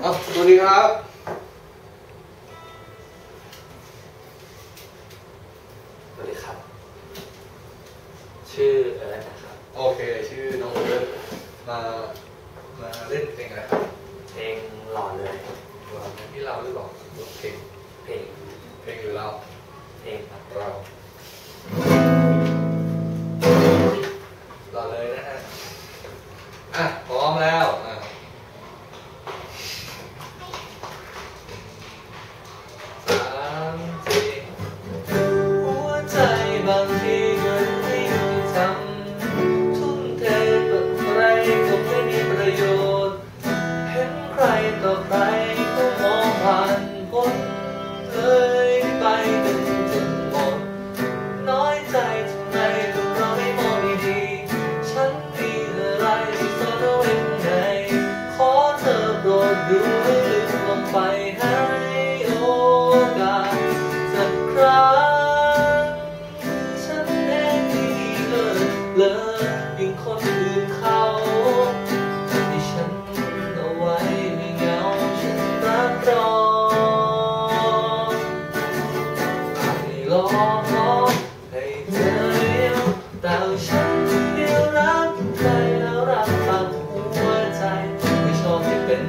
เอาตัวนี้ครับสวัสดีครับชื่ออะไรนะครับโอเคชื่อน้องเอิร์ธมาเล่นเพลงอะไรครับเพลงหล่อเลยหล่อเลยที่เราหรือเปล่าเพลงหรือเราเพลงเราหล่อเลยนะฮะอ่ะพร้อมแล้วดูให้ลืมลงไปให้โอกาสสักครั้งฉันเองที่เลิกยิ่งคนอื่นเขาที่ฉันเอาไว้ไม่เหงาฉันรักรอให้รอให้เธอเดียวแต่ฉันเดียวรักใครแล้วรักตามหัวใจไม่ชอบให้เป็น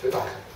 Vielen Dank.